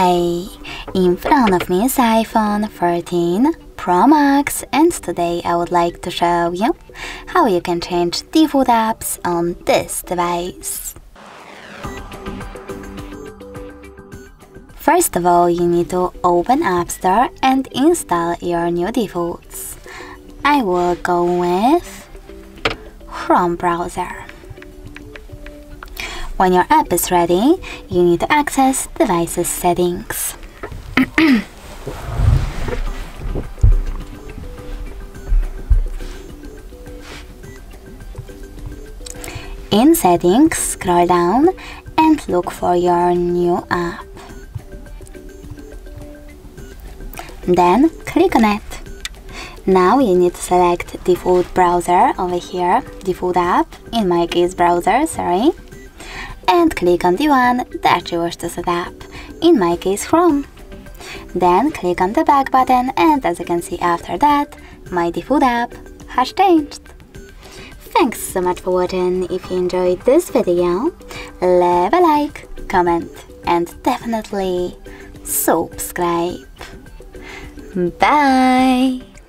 Hi! In front of me is iPhone 14 Pro Max, and today I would like to show you how you can change default apps on this device. First of all, you need to open App Store and install your new defaults. I will go with Chrome browser. When your app is ready, you need to access Devices Settings. In Settings, scroll down and look for your new app. Then click on it. Now you need to select Default Browser over here, Default App, in my case Browser, sorry. And click on the one that you wish to set up, in my case Chrome. Then click on the back button, and as you can see after that, my default app has changed. Thanks so much for watching. If you enjoyed this video, leave a like, comment, and definitely subscribe. Bye!